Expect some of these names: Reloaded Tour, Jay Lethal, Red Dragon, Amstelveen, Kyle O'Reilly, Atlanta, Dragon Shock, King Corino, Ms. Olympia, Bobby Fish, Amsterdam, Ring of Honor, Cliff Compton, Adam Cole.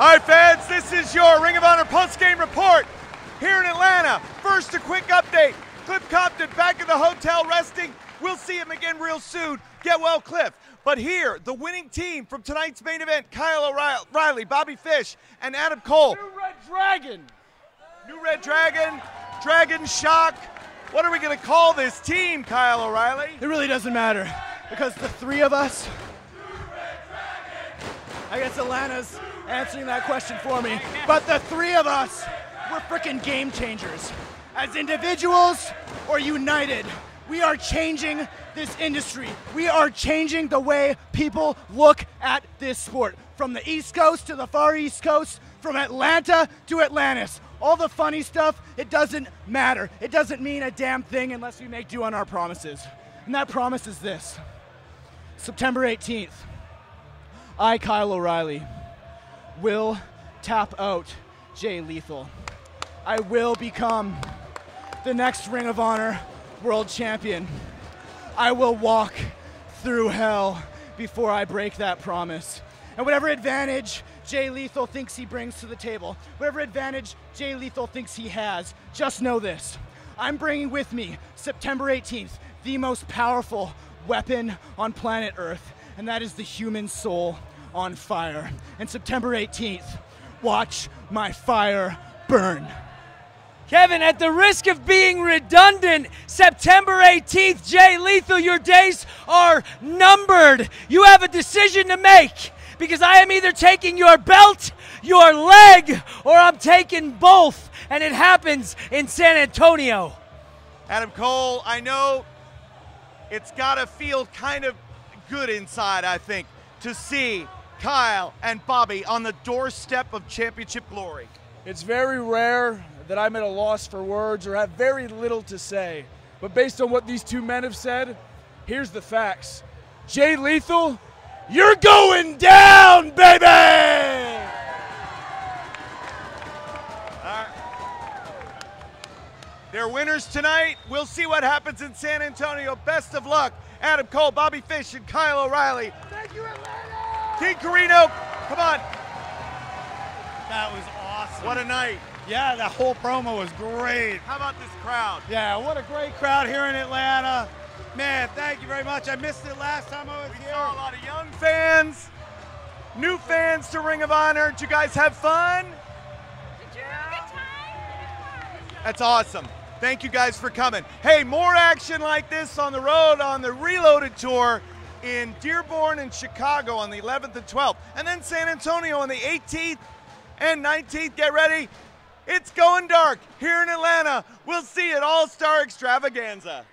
All right, fans, this is your Ring of Honor Pulse Game Report here in Atlanta. First, a quick update. Cliff Compton back at the hotel resting. We'll see him again real soon. Get well, Cliff. But here, the winning team from tonight's main event, Kyle O'Reilly, Bobby Fish, and Adam Cole. New Red Dragon, Dragon Shock. What are we going to call this team, Kyle O'Reilly? It really doesn't matter because the three of us, I guess Atlanta's answering that question for me, but the three of us were frickin' game changers. As individuals or united, we are changing this industry. We are changing the way people look at this sport. From the East Coast to the Far East Coast, from Atlanta to Atlantis. All the funny stuff, it doesn't matter. It doesn't mean a damn thing unless we make do on our promises. And that promise is this. September 18th. I, Kyle O'Reilly, will tap out Jay Lethal. I will become the next Ring of Honor World Champion. I will walk through hell before I break that promise. And whatever advantage Jay Lethal thinks he brings to the table, whatever advantage Jay Lethal thinks he has, just know this. I'm bringing with me, September 18th, the most powerful weapon on planet Earth, and that is the human soul on fire. And September 18th, watch my fire burn. Kevin, at the risk of being redundant, September 18th, Jay Lethal, your days are numbered. You have a decision to make because I am either taking your belt, your leg, or I'm taking both, and it happens in San Antonio. Adam Cole, I know it's gotta feel kind of good inside, I think, to see Kyle and Bobby on the doorstep of championship glory. It's very rare that I'm at a loss for words or have very little to say, but based on what these two men have said, here's the facts. Jay Lethal, you're going down, baby! All right. They're winners tonight. We'll see what happens in San Antonio. Best of luck, Adam Cole, Bobby Fish, and Kyle O'Reilly. Thank you, Atlanta! King Corino, come on. That was awesome. What a night. Yeah, that whole promo was great. How about this crowd? Yeah, what a great crowd here in Atlanta. Man, thank you very much. I missed it last time I was here. We saw a lot of young fans, new fans to Ring of Honor. Did you guys have fun? Did you have a good time? That's awesome. Thank you guys for coming. Hey, more action like this on the road on the Reloaded Tour in Dearborn and Chicago on the 11th and 12th. And then San Antonio on the 18th and 19th. Get ready. It's going dark here in Atlanta. We'll see you at All-Star Extravaganza.